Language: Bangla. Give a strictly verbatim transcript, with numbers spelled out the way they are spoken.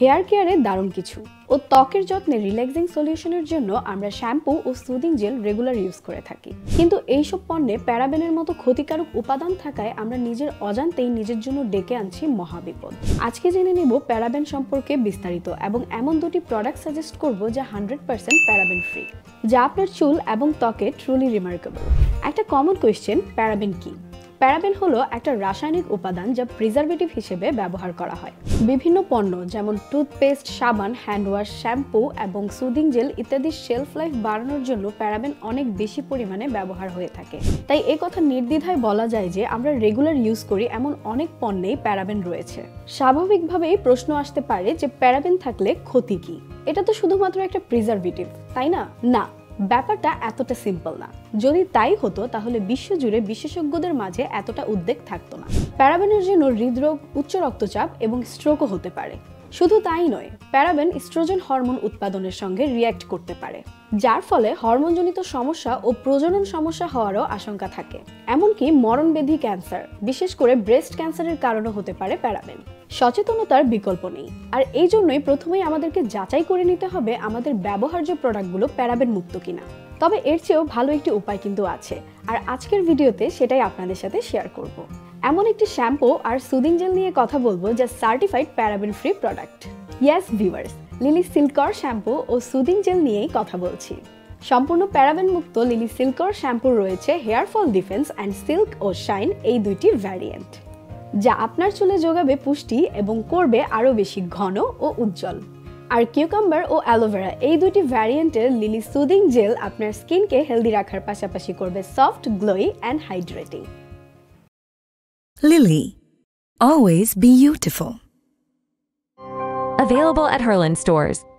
হেয়ার কেয়ারে দারুণ কিছু ও ত্বকের যত্নে রিল্যাক্সিং সলিউশনের জন্য আমরা শ্যাম্পু ও সুদিং জেল রেগুলার ইউজ করে থাকি। কিন্তু এই সব পণ্যে প্যারাবেনের মতো ক্ষতিকারক উপাদান থাকায় আমরা নিজের অজান্তেই নিজের জন্য ডেকে আনছি মহাবিপদ। আজকে জেনে নেব প্যারাবেন সম্পর্কে বিস্তারিত এবং এমন দুটি প্রোডাক্ট সাজেস্ট করব যা হান্ড্রেড পার্সেন্ট প্যারাবেন ফ্রি, যা আপনার চুল এবং ত্বকে ট্রুলি রিমার্কেবল। একটা কমন কোয়েশ্চেন, প্যারাবেন কি? প্যারাবেন হলো একটা রাসায়নিক উপাদান যা প্রিজারভেটিভ হিসেবে ব্যবহার করা হয়। বিভিন্ন পণ্য যেমন টুথপেস্ট, সাবান, হ্যান্ডওয়াশ, শ্যাম্পু এবং সুদিং জেল ইত্যাদির শেলফ লাইফ বাড়ানোর জন্য প্যারাবেন অনেক বেশি পরিমাণে ব্যবহার হয়ে থাকে। তাই এ কথা নির্দ্বিধায় বলা যায় যে আমরা রেগুলার ইউজ করি এমন অনেক পণ্যেই প্যারাবেন রয়েছে। স্বাভাবিকভাবেই প্রশ্ন আসতে পারে যে প্যারাবেন থাকলে ক্ষতি কি? এটা তো শুধুমাত্র একটা প্রিজারভেটিভ, তাই না? না, ব্যাপারটা এতটা সিম্পল না। যদি তাই হতো তাহলে বিশ্বজুড়ে বিশেষজ্ঞদের মাঝে এতটা উদ্বেগ থাকতো না। প্যারাবেনের জন্য হৃদরোগ, উচ্চ রক্তচাপ এবং স্ট্রোকও হতে পারে। শুধু তাই নয়, প্যারাবেন ইস্ট্রোজেন হরমোন উৎপাদনের সঙ্গে রিয়্যাক্ট করতে পারে, যার ফলে হরমোনজনিত সমস্যা ও প্রজনন সমস্যা হওয়ারও আশঙ্কা থাকে। এমনকি মরণব্যাধি, ক্যান্সার, বিশেষ করে ব্রেস্ট ক্যান্সারের কারণও হতে পারে প্যারাবেন। সচেতনতার বিকল্প নেই, আর এই জন্যই প্রথমেই আমাদেরকে যাচাই করে নিতে হবে আমাদের ব্যবহার্য প্রোডাক্টগুলো প্যারাবেন মুক্ত কিনা। তবে এর চেয়েও ভালো একটি উপায় কিন্তু আছে, আর আজকের ভিডিওতে সেটাই আপনাদের সাথে শেয়ার করব। এমন একটি শ্যাম্পু আর সুদিং জেল নিয়ে কথা বলবো যা certified paraben free product. Yes viewers, Lily silk curl shampoo ও সুদিং জেল নিয়েই কথা বলছি। সম্পূর্ণ প্যারাবেন মুক্ত লিলি সিল্ক কার্ল শ্যাম্পু রয়েছে hair fall defence and silk ও শাইন এই দুইটি ভ্যারিয়েন্ট, যা আপনার চুলে যোগাবে পুষ্টি এবং করবে আরও বেশি ঘন ও উজ্জ্বল। আর কিউকাম্বার ও অ্যালোভেরা এই দুটি ভ্যারিয়েন্টের লিলি সুদিং জেল আপনার স্কিনকে হেলদি রাখার পাশাপাশি করবে soft, glowy and hydrating. Lily, always beautiful. Available at Herlan stores.